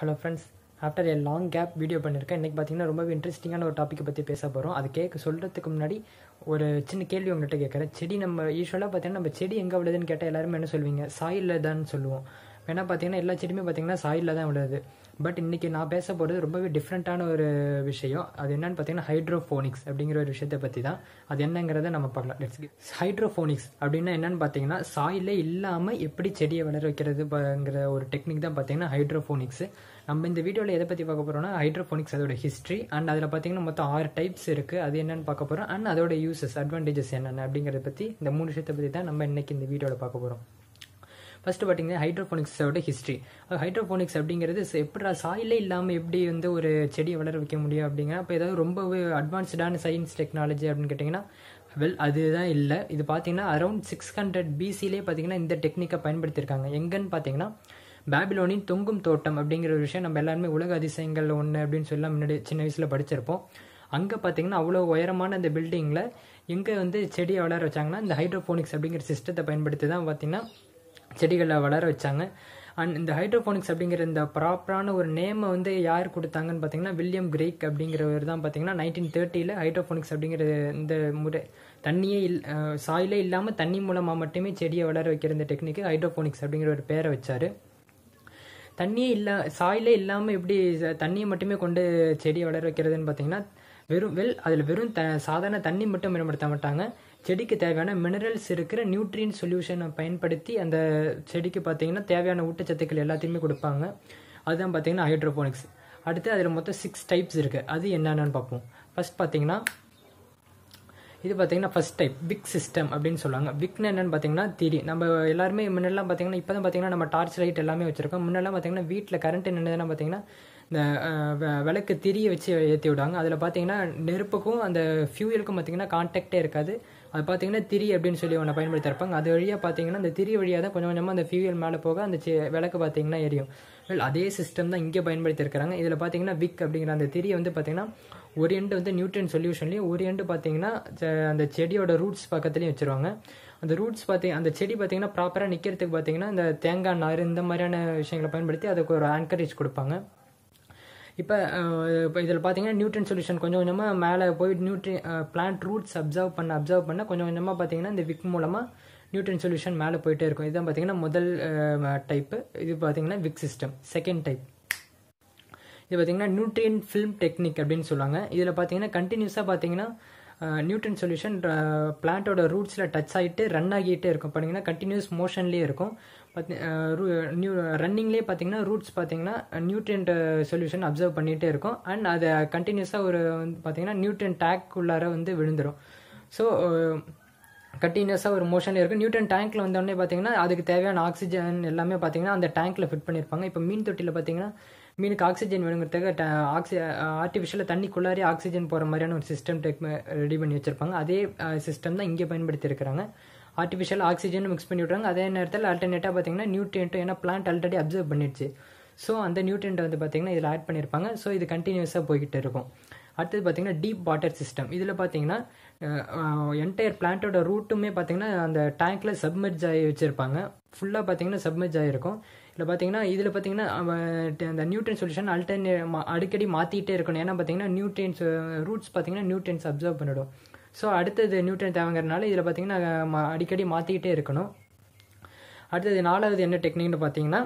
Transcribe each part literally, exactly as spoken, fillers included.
Hello friends, after a long gap video பண்ணிருக்கேன். இன்னைக்கு பாத்தீங்கன்னா ரொம்பவே இன்ட்ரஸ்டிங்கான ஒரு டாபிக் பத்தி பேசப் போறோம். அது கேக்க சொல்றதுக்கு முன்னாடி ஒரு சின்ன கேள்வி உங்ககிட்ட கேக்குறேன். செடி நம்ம யூசுவலா பாத்தீங்கன்னா நம்ம செடி எங்க விழுதுன்னு கேட்டா எல்லாரும் என்ன சொல்வீங்க? சாயில்ல தான் சொல்லுவோம். ஏன்னா பாத்தீங்கன்னா எல்லா செடியுமே பாத்தீங்கன்னா சாயில்ல தான் விழுது. பட் இன்னைக்கு நான் பேசப் போறது ரொம்பவே டிஃபரண்டான ஒரு விஷயம். அது என்னன்னு பாத்தீங்கன்னா ஹைட்ரோபோனிக்ஸ் அப்படிங்கிற ஒரு விஷயத்தை பத்தி தான். அது என்னங்கறதை நம்ம பார்க்கலாம். Let's get. ஹைட்ரோபோனிக்ஸ் அப்படினா என்னன்னு பாத்தீங்கன்னா சாயிலே இல்லாம எப்படி செடியை வளர வைக்கிறதுங்கற ஒரு டெக்னிக் தான் பாத்தீங்கன்னா ஹைட்ரோபோனிக்ஸ். நம்ம இந்த வீடியோவில் எதை பற்றி பார்க்க போகிறோம்னா ஹைட்ரோபோனிக்ஸ் அதோட ஹிஸ்ட்ரி அண்ட் அதில் பார்த்தீங்கன்னா மொத்தம் ஆறு டைப்ஸ் இருக்குது. அது என்னென்னு பார்க்க போகிறோம் அண்ட் அதோட யூசஸ் அட்வான்டேஜஸ் என்னென்ன அப்படிங்கிறத பற்றி இந்த மூணு விஷயத்தை பற்றி தான் நம்ம இன்றைக்கி இந்த வீடியோவில் பார்க்க போகிறோம். ஃபஸ்ட்டு பார்த்தீங்கன்னா ஹைட்ரோபோனிக்ஸோட ஹிஸ்ட்ரி. ஹைட்ரோபோனிக்ஸ் அப்படிங்கிறது எப்படா சாயிலே இல்லாமல் எப்படி வந்து ஒரு செடியை வளர வைக்க முடியும் அப்படிங்கிற அப்போ ஏதாவது ரொம்பவே அட்வான்ஸ்டான சயின்ஸ் டெக்னாலஜி அப்படின்னு கேட்டிங்கன்னா வெல் அதுதான் இல்லை. இது பார்த்தீங்கன்னா அரௌண்ட் சிக்ஸ் ஹண்ட்ரட் பிசிலே பார்த்தீங்கன்னா இந்த டெக்னிக்கை பயன்படுத்தியிருக்காங்க. எங்கன்னு பார்த்தீங்கன்னா பாபிலோனின் தொங்கும் தோட்டம் அப்படிங்கிற ஒரு விஷயம் நம்ம எல்லாருமே உலக அதிசயங்கள் ஒன்று அப்படின்னு சொல்லலாம். முன்னாடி சின்ன வயசில் படிச்சிருப்போம். அங்கே பார்த்தீங்கன்னா அவ்வளோ உயரமான அந்த பில்டிங்கில் எங்கே வந்து செடியை வளர வச்சாங்கன்னா இந்த ஹைட்ரோபோனிக்ஸ் அப்படிங்கிற சிஸ்டத்தை பயன்படுத்தி தான் பார்த்தீங்கன்னா செடிகளை வளர வச்சாங்க. அண்ட் இந்த ஹைட்ரோபோனிக்ஸ் அப்படிங்கிற இந்த ப்ராப்பரான ஒரு நேமை வந்து யார் கொடுத்தாங்கன்னு பார்த்தீங்கன்னா வில்லியம் கிரீக் அப்படிங்கிறவர் தான் பார்த்தீங்கன்னா நைன்டீன் தேர்ட்டியில் ஹைட்ரோபோனிக்ஸ் அப்படிங்கிற இந்த முறை தண்ணியே இல் சாயிலே இல்லாமல் தண்ணி மூலமாக மட்டுமே செடியை வளர வைக்கிற இந்த டெக்னிக்கு ஹைட்ரோபோனிக்ஸ் அப்படிங்கிற ஒரு பேரை வச்சார். தண்ணியே இல்லா சாயிலே இல்லாமல் எப்படி தண்ணியை மட்டுமே கொண்டு செடியை வளர வைக்கிறதுன்னு பார்த்தீங்கன்னா வெறும் வெல் அதில் வெறும் த சாதாரண தண்ணி மட்டும் பயன்படுத்த மாட்டாங்க. செடிக்கு தேவையான மினரல்ஸ் இருக்கிற நியூட்ரியன் சொல்யூஷனை பயன்படுத்தி அந்த செடிக்கு பார்த்தீங்கன்னா தேவையான ஊட்டச்சத்துக்கள் எல்லாத்தையுமே கொடுப்பாங்க. அதுதான் பார்த்தீங்கன்னா ஹைட்ரோபோனிக்ஸ். அடுத்து அதில் மொத்தம் சிக்ஸ் டைப்ஸ் இருக்குது. அது என்னென்னு பார்ப்போம். ஃபஸ்ட் பார்த்தீங்கன்னா இது பார்த்தீங்கன்னா ஃபஸ்ட் டைப் விக் சிஸ்டம் அப்படின்னு சொல்லுவாங்க. விக்னா என்னென்னு பார்த்தீங்கன்னா திரி. நம்ம எல்லாருமே முன்னெல்லாம் பார்த்தீங்கன்னா இப்போ தான் பார்த்தீங்கன்னா நம்ம டார்ச் லைட் எல்லாமே வச்சுருக்கோம். முன்னெல்லாம் பார்த்தீங்கன்னா வீட்டில் கரண்ட் என்னென்னா பார்த்தீங்கன்னா இந்த விளக்கு திரியை வச்சு ஏற்றி விடுவாங்க. அதில் பார்த்தீங்கன்னா நெருப்புக்கும் அந்த ஃபியூயலுக்கும் பார்த்தீங்கன்னா கான்டாக்டே இருக்காது. அது பார்த்தீங்கன்னா திரி அப்படின்னு சொல்லி ஒன்று பயன்படுத்தி இருப்பாங்க. அது வழியாக பார்த்தீங்கன்னா அந்த திரி வழியாக தான் கொஞ்சம் கொஞ்சமாக அந்த ஃபியூயல் மேலே போக அந்த விளக்கு பார்த்தீங்கன்னா எரியும். அதே சிஸ்டம் தான் இங்கே பயன்படுத்தியிருக்கிறாங்க. இதில் பார்த்தீங்கன்னா விக் அப்படிங்கிற அந்த திரியை வந்து பார்த்தீங்கன்னா ஒரு எண்டு வந்து நியூட்ரியன் சொல்யூஷன்லேயும் ஒரு எண்டு பார்த்தீங்கன்னா அந்த செடியோட ரூட்ஸ் பக்கத்துலேயும் வச்சுருவாங்க. அந்த ரூட்ஸ் பார்த்தி அந்த செடி பார்த்தீங்கன்னா ப்ராப்பராக நிற்கிறதுக்கு பார்த்தீங்கன்னா இந்த தேங்காய் நார் இந்த மாதிரியான விஷயங்களை பயன்படுத்தி அதுக்கு ஒரு ஆங்கரேஜ் கொடுப்பாங்க. இப்போ இப்போ இதில் பார்த்தீங்கன்னா நியூட்ரியன் சொல்யூஷன் கொஞ்சம் கொஞ்சமாக மேலே போய் நியூட்ரியன் பிளான்ட் ரூட்ஸ் அப்சர்வ் பண்ண அப்சர்வ் பண்ண கொஞ்சம் கொஞ்சமாக பார்த்தீங்கன்னா இந்த விக் மூலமாக நியூட்ரியன் சொல்யூஷன் மேலே போயிட்டே இருக்கும். இதுதான் பார்த்தீங்கன்னா முதல் டைப்பு. இது பார்த்தீங்கன்னா விக் சிஸ்டம். செகண்ட் டைப் இது பார்த்தீங்கன்னா நியூட்ரியன் ஃபில்ம் டெக்னிக் அப்படின்னு சொல்லுவாங்க. இதில் பார்த்தீங்கன்னா கண்டினியூஸாக பார்த்தீங்கன்னா நியூட்ரியன் சொல்யூஷன் பிளான்ட்டோட ரூட்ஸில் டச் ஆகிட்டு ரன் ஆகிட்டே இருக்கும். பார்த்தீங்கன்னா கண்டினியூஸ் மோஷன்லேயே இருக்கும். நியூ ரன்னிங்லேயே பார்த்தீங்கன்னா ரூட்ஸ் பார்த்தீங்கன்னா நியூட்ரியன் சொல்யூஷன் அப்சர்வ் பண்ணிகிட்டே இருக்கும். அண்ட் அதை கண்டினியூஸாக ஒரு வந்து பார்த்தீங்கன்னா நியூட்ரியன் டேங்க் உள்ளார வந்து விழுந்துடும். ஸோ கண்டினியூஸாக ஒரு மோஷனில் இருக்கும். நியூட்ரியன் டேங்க்கில் வந்தோடனே பார்த்தீங்கன்னா அதுக்கு தேவையான ஆக்சிஜன் எல்லாமே பார்த்தீங்கன்னா அந்த டேங்க்கில் ஃபிட் பண்ணியிருப்பாங்க. இப்போ மீன் தொட்டியில் பார்த்தீங்கன்னா மீனுக்கு ஆக்சிஜன் வேணுங்கிறதுக்கு ட ஆக்சி ஆர்டிஃபிஷியலாக தண்ணிக்குள்ளாரே ஆக்சிஜன் போகிற மாதிரியான ஒரு சிஸ்டம் டெக் ரெடி பண்ணி வச்சுருப்பாங்க. அதே சிஸ்டம் தான் இங்கே பயன்படுத்தியிருக்கிறாங்க. ஆர்டிஃபிஷியல் ஆக்சிஜனும் மிக்ஸ் பண்ணி விட்றாங்க. அதே நேரத்தில் ஆல்டர்னேட்டாக பார்த்தீங்கன்னா நியூட்ரியன்ட்டும் ஏன்னா பிளான்ட் ஆல்ரெடி அப்சர்வ் பண்ணிடுச்சு. ஸோ அந்த நியூட்ரியன்ட்டை வந்து பார்த்தீங்கன்னா இதில் ஆட் பண்ணியிருப்பாங்க. ஸோ இது கண்டினியூஸாக போய்கிட்டு இருக்கும். அடுத்தது பார்த்தீங்கன்னா டீப் வாட்டர் சிஸ்டம். இதில் பார்த்தீங்கன்னா என்டையர் பிளான்ட்டோட ரூட்டுமே பார்த்தீங்கன்னா அந்த டேங்க்கில் சப்மர்ஜ் ஆகி வச்சுருப்பாங்க. ஃபுல்லாக பார்த்தீங்கன்னா சப்மர்ஜ் ஆகிருக்கும். இல்லை பார்த்தீங்கன்னா இதில் பார்த்தீங்கன்னா அந்த நியூட்ரியன் சொல்யூஷன் அல்டர்னே அடிக்கடி மாற்றிக்கிட்டே இருக்கணும். ஏன்னா பார்த்தீங்கன்னா நியூட்ரியன்ஸ் ரூட்ஸ் பார்த்தீங்கன்னா நியூட்ரியன்ஸ் அப்சர்வ் பண்ணிவிடும். ஸோ அடுத்தது நியூட்ரியன் தேவைங்கிறதுனால இதில் பார்த்தீங்கன்னா அடிக்கடி மாற்றிக்கிட்டே இருக்கணும். அடுத்தது நாலாவது என்ன டெக்னிக்னு பார்த்தீங்கன்னா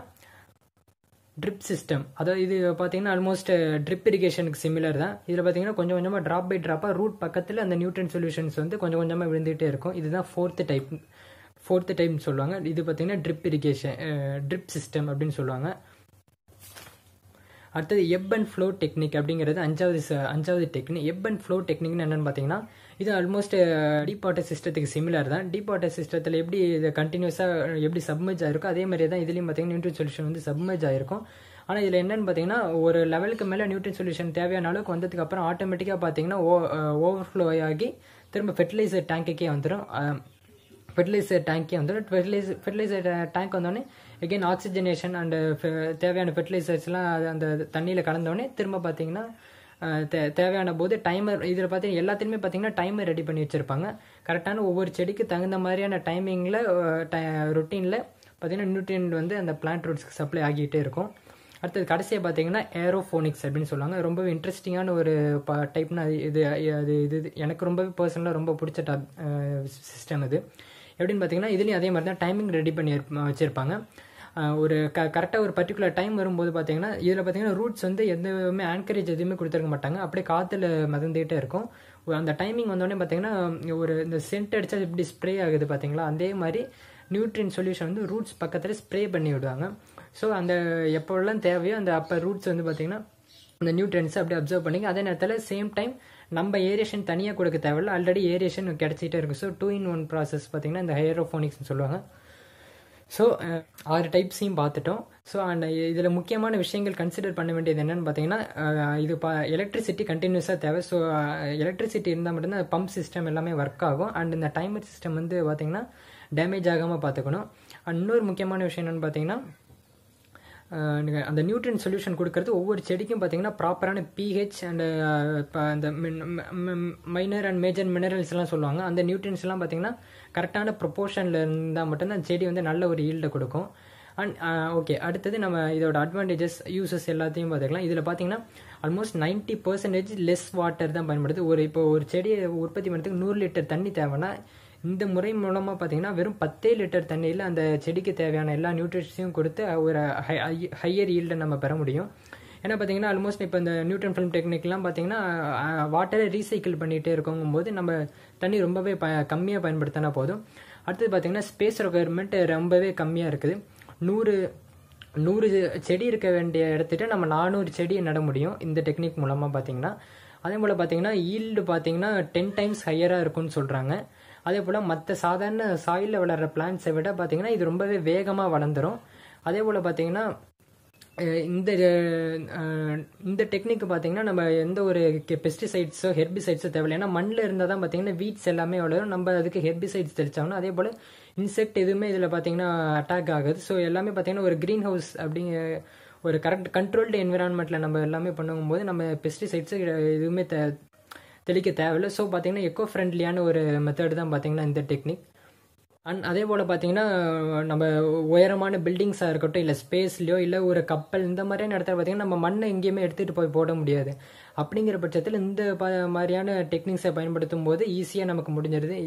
ட்ரிப் சிஸ்டம். அதாவது இது பார்த்தீங்கன்னா ஆல்மோஸ்ட் ட்ரிப் இரிகேஷனுக்கு சிமிலர் தான். இதில் பார்த்தீங்கன்னா கொஞ்சம் கொஞ்சமாக ட்ராப் பை ட்ராப்பாக ரூட் பக்கத்தில் அந்த நியூட்ரியன் சொல்யூஷன்ஸ் வந்து கொஞ்சம் கொஞ்சமாக விழுந்துகிட்டே இருக்கும். இதுதான் ஃபோர்த்து டைப். ஃபோர்த்து டைப்னு சொல்லுவாங்க. இது பார்த்தீங்கன்னா ட்ரிப் இரிகேஷன் ட்ரிப் சிஸ்டம் அப்படின்னு சொல்லுவாங்க. அடுத்தது எப் அண்ட் ஃப்ளோ டெக்னிக் அப்படிங்கிறது அஞ்சாவது அஞ்சாவது டெக்னிக். எப் அண்ட் ஃப்ளோ டெக்னிக்னு என்னென்னு பார்த்தீங்கன்னா இது ஆல்மோஸ்ட் டீப் வாட்டர் சிஸ்டத்துக்கு சிமிலர் தான். டீப் வாட்டர் சிஸ்டத்தில் எப்படி இது கண்டினியூஸாக எப்படி சப்மர்ஜ் ஆகிருக்கும் அதே மாதிரி தான் இதுலேயும் பார்த்தீங்கன்னா நியூட்ரியன் சொல்யூஷன் வந்து சப்மர்ஜ் ஆகிருக்கும். ஆனால் இதில் என்னென்னு பார்த்தீங்கன்னா ஒரு லெவலுக்கு மேலே நியூட்ரியன் சொல்யூஷன் தேவையான அளவுக்கு வந்ததுக்கப்புறம் ஆட்டோமேட்டிக்காக பார்த்தீங்கன்னா ஓ ஓவர்ஃப்ளோ ஆகி திரும்ப ஃபெர்டிலைசர் டேங்க்குக்கே வந்துடும். ஃபெர்டிலைசர் டேங்க்கே வந்துடும். ஃபெர்டிலைசர் ஃபெர்டிலைசர் டேங்க் வந்தோடனே எகெயின் ஆக்சிஜனேஷன் அண்டு தேவையான ஃபெர்டிலைசர்ஸ்லாம் அந்த தண்ணியில் கலந்தோடனே திரும்ப பார்த்தீங்கன்னா தே தேவையான போது டைமர் இதில் பார்த்தீங்கன்னா எல்லாத்துலேயுமே பார்த்தீங்கன்னா டைமர் ரெடி பண்ணி வச்சுருப்பாங்க. கரெக்டான ஒவ்வொரு செடிக்கு தகுந்த மாதிரியான டைமிங்கில் டை ரொட்டீனில் பார்த்தீங்கன்னா நியூட்ரியன்ட் வந்து அந்த பிளான்ட் ரூட்ஸ்க்கு சப்ளை ஆகிட்டே இருக்கும். அடுத்து கடைசியா பாத்தீங்கன்னா aeroponics அப்படினு சொல்றாங்க. ரொம்ப இன்ட்ரஸ்டிங்கான ஒரு டைப்னா இது இது எனக்கு ரொம்ப पर्सनலா ரொம்ப பிடிச்ச சிஸ்டம் இது. எப்படின்னு பாத்தீங்கன்னா இதுலயே அதே மாதிரி தான் டைமிங் ரெடி பண்ணி வச்சிருப்பாங்க. ஒரு கரெக்ட்டா ஒரு particular டைம் வரும்போது பாத்தீங்கன்னா இதல பாத்தீங்கன்னா ரூட்ஸ் வந்து எதுமே anchorage எதுமே கொடுத்திருக்க மாட்டாங்க. அப்படியே காத்துல மிதந்துட்டே இருக்கும். அந்த டைமிங் வந்தோனே பாத்தீங்கன்னா ஒரு இந்த சென்ட் அடிச்சா இப்படி ஸ்ப்ரே ஆகுது பாத்தீங்களா, அதே மாதிரி நியூட்ரியன் சொல்யூஷன் வந்து ரூட்ஸ் பக்கத்துல ஸ்ப்ரே பண்ணி விடுவாங்க. சோ அந்த எப்போல்லாம் தேவையோ அந்த அப்ப ரூட்ஸ் வந்து பாத்தீங்கன்னா அந்த நியூட்ரியன்ஸ் அப்படியே அப்சர்வ் பண்ணி அதே நேரத்துல சேம் டைம் நம்ம ஏரியேஷன் தனியா கொடுக்க தேவையில்ல, ஆல்ரெடி ஏரியேஷன் கிடைச்சிட்டே இருக்கு. So two in one process பாத்தீங்கன்னா இந்த ஹைட்ரோபோனிக்ஸ்னு சொல்லுவாங்க. சோ ஆறு டைப்ஸையும் பார்த்துட்டோம். ஸோ அண்ட் இதில் முக்கியமான விஷயங்கள் கன்சிடர் பண்ண வேண்டியது என்னன்னு பார்த்தீங்கன்னா இது பா எலக்ட்ரிசிட்டி கண்டினியூஸாக தேவை. ஸோ எலக்ட்ரிசிட்டி இருந்தால் மட்டும்தான் பம்ப் சிஸ்டம் எல்லாமே ஒர்க் ஆகும். அண்ட் இந்த டைமர் சிஸ்டம் வந்து பார்த்தீங்கன்னா டேமேஜ் ஆகாமல் பார்த்துக்கணும். அண்ட் இன்னொரு முக்கியமான விஷயம் என்னென்னு பார்த்தீங்கன்னா அந்த நியூட்ரியன் சொல்யூஷன் கொடுக்கறது ஒவ்வொரு செடிக்கும் பார்த்தீங்கன்னா ப்ராப்பரான பிஹெச் அண்ட் இப்போ அந்த மைனர் அண்ட் மேஜர் மினரல்ஸ்லாம் சொல்லுவாங்க. அந்த நியூட்ரியன்ஸ்லாம் பார்த்தீங்கன்னா கரெக்டான ப்ரொப்போர்ஷனில் இருந்தால் மட்டும்தான் செடி வந்து நல்ல ஒரு ஈல்டை கொடுக்கும். அண்ட் ஓகே, அடுத்தது நம்ம இதோட அட்வான்டேஜஸ் யூசஸ் எல்லாத்தையும் பார்த்துக்கலாம். இதில் பார்த்தீங்கன்னா almost ninety percentage less water தான் பயன்படுது. ஒரு இப்போ ஒரு செடியை உற்பத்தி பண்ணுறதுக்கு நூறு லிட்டர் தண்ணி தேவைன்னா இந்த முறை மூலமாக பார்த்தீங்கன்னா வெறும் பத்தே லிட்டர் தண்ணியில் அந்த செடிக்கு தேவையான எல்லா நியூட்ரிஷன்ஸையும் கொடுத்து ஒரு ஹை ஹையர் ஈல்டை நம்ம பெற முடியும். ஏன்னா பார்த்தீங்கன்னா ஆல்மோஸ்ட் இப்போ இந்த நியூட்ரன் ஃபிலிம் டெக்னிக்லாம் பார்த்தீங்கன்னா வாட்டரை ரீசைக்கிள் பண்ணிகிட்டே இருக்கும்போது நம்ம தண்ணி ரொம்பவே ப கம்மியாக பயன்படுத்தினா போதும். அடுத்தது பார்த்தீங்கன்னா ஸ்பேஸ் ரெக்குயர்மெண்ட் ரொம்பவே கம்மியாக இருக்குது. நூறு நூறு செடி இருக்க வேண்டிய இடத்துட்டு நம்ம நானூறு செடியை நட முடியும் இந்த டெக்னிக் மூலமாக பார்த்தீங்கன்னா. அதே போல் பார்த்தீங்கன்னா ஈல்டு பார்த்தீங்கன்னா டென் டைம்ஸ் ஹையராக இருக்குன்னு சொல்கிறாங்க. அதே போல் மற்ற சாதாரண சாயிலில் வளர்கிற பிளான்ட்ஸை விட பார்த்தீங்கன்னா இது ரொம்பவே வேகமாக வளர்ந்துடும். அதே போல் பார்த்தீங்கன்னா இந்த இந்த டெக்னிக்கு பார்த்தீங்கன்னா நம்ம எந்த ஒரு பெஸ்டிசைட்ஸோ ஹெர்பிசைட்ஸோ தேவையில்லை. ஏன்னா மண்ணில் இருந்தால் தான் பார்த்தீங்கன்னா வீட்ஸ் எல்லாமே வளரும். நம்ம அதுக்கு ஹெர்பிசைட்ஸ் தெளிச்சாங்கன்னா அதே போல் இன்செக்ட் எதுவுமே இதில் பார்த்தீங்கன்னா அட்டாக் ஆகுது. ஸோ எல்லாமே பார்த்தீங்கன்னா ஒரு க்ரீன் ஹவுஸ் அப்படிங்கிற ஒரு கரெக்ட் கண்ட்ரோல்டு என்விரான்மெண்ட்டில் நம்ம எல்லாமே பண்ணும்போது நம்ம பெஸ்டிசைட்ஸு எதுவுமே தே தெளிக்க தேவையில்லை. ஸோ பார்த்தீங்கன்னா எக்கோ ஃப்ரெண்ட்லியான ஒரு மெத்தட் தான் பார்த்தீங்கன்னா இந்த டெக்னிக். அண்ட் அதே போல் பார்த்தீங்கன்னா நம்ம உயரமான பில்டிங்ஸாக இருக்கட்டும் இல்லை ஸ்பேஸ்லையோ இல்லை ஒரு கப்பல் இந்த மாதிரியான இடத்துல பார்த்தீங்கன்னா நம்ம மண்ணை எங்கேயுமே எடுத்துகிட்டு போய் போட முடியாது. அப்படிங்கிற பட்சத்தில் இந்த ப மாதிரியான டெக்னிக்ஸை பயன்படுத்தும் போது ஈஸியாக நமக்கு முடிஞ்சிடுது.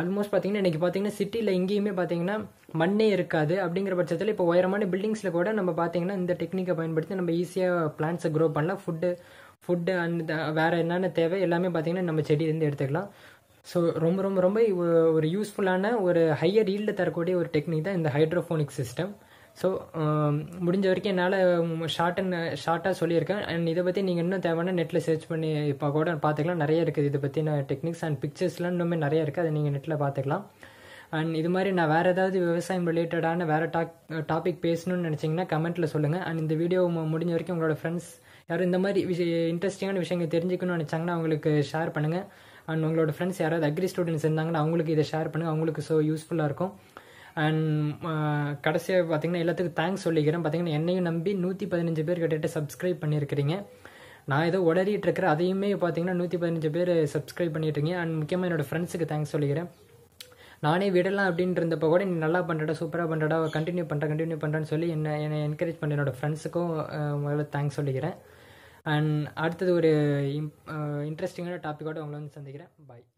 ஆல்மோஸ்ட் பார்த்தீங்கன்னா இன்றைக்கி பார்த்தீங்கன்னா சிட்டியில் எங்கேயுமே பார்த்தீங்கன்னா மண்ணே இருக்காது. அப்படிங்கிற பட்சத்தில் இப்போ உயரமான பில்டிங்ஸில் கூட நம்ம பார்த்தீங்கன்னா இந்த டெக்னிக்கை பயன்படுத்தி நம்ம ஈஸியாக பிளான்ட்ஸை க்ரோ பண்ணலாம். ஃபுட்டு ஃபுட்டு அண்ட் வேறு என்னென்ன தேவை எல்லாமே பார்த்தீங்கன்னா நம்ம செடியிலேருந்து எடுத்துக்கலாம். ஸோ ரொம்ப ரொம்ப ரொம்ப ஒரு யூஸ்ஃபுல்லான ஒரு ஹையர் ஈல்டு தரக்கூடிய ஒரு டெக்னிக் தான் இந்த ஹைட்ரோபோனிக் சிஸ்டம். ஸோ முடிஞ்ச வரைக்கும் என்னால் ஷார்ட் அண்ட் ஷார்ட்டாக சொல்லியிருக்கேன். அண்ட் இதை பற்றி நீங்கள் இன்னும் தேவையான நெட்டில் சர்ச் பண்ணி இப்போ கூட பார்த்துக்கலாம். நிறைய இருக்குது இதை பற்றின டெக்னிக்ஸ் அண்ட் பிக்சர்ஸ்லாம் இன்னுமே நிறைய இருக்குது. அதை நீங்கள் நெட்டில் பார்த்துக்கலாம். அண்ட் இது மாதிரி நான் வேறு ஏதாவது விவசாயம் ரிலேட்டடான வேறு டாக் டாபிக் பேசணும்னு நினச்சிங்கன்னா கமெண்ட்டில் சொல்லுங்கள். அண்ட் இந்த வீடியோ முடிஞ்ச வரைக்கும் உங்களோட ஃப்ரெண்ட்ஸ் யாரும் இந்த மாதிரி விஷய இன்ட்ரெஸ்டிங்கான விஷயங்கள் தெரிஞ்சுக்கணும்னு நினச்சாங்கன்னா அவங்களுக்கு ஷேர் பண்ணுங்கள். அண்ட் உங்களோட ஃப்ரெண்ட்ஸ் யாராவது அக்ரி ஸ்டூடெண்ட்ஸ் இருந்தாங்கன்னா அவங்களுக்கு இதை ஷேர் பண்ணுங்கள். அவங்களுக்கு ஸோ யூஸ்ஃபுல்லாக இருக்கும். அண்ட் கடைசியாக பார்த்தீங்கன்னா எல்லாத்துக்கும் தேங்க்ஸ் சொல்லிக்கிறேன். பார்த்தீங்கன்னா என்னையும் நம்பி நூற்றி பதினஞ்சு பேர் கிட்டத்தட்ட சப்ஸ்கிரைப் பண்ணியிருக்கிறீங்க. நான் ஏதோ உடறிட்டு இருக்கிறேன், அதையுமே பார்த்தீங்கன்னா நூற்றி பதினஞ்சு பேர் சப்ஸ்கிரைப் பண்ணிட்டுருங்க. அண்ட் முக்கியமாக என்னோடய ஃப்ரெண்ட்ஸுக்கு தேங்க்ஸ் சொல்லிக்கிறேன். நானே விடலாம் அப்படின்ட்டு இருந்தப்போ கூட நீ நல்லா பண்ணுறடா, சூப்பராக பண்ணுறடா, கண்டினியூ பண்ணுறேன் கண்டினியூ பண்ணுறேன்னு சொல்லி என்ன என்னை என்கரேஜ் பண்ண என்னோடய ஃப்ரெண்ட்ஸுக்கும் முதல்ல தேங்க்ஸ் சொல்லிக்கிறேன். அண்ட் அடுத்தது ஒரு இம் இன்ட்ரெஸ்டிங்கான டாப்பிக்கோடு உங்களை வந்து சந்திக்கிறேன். பாய்.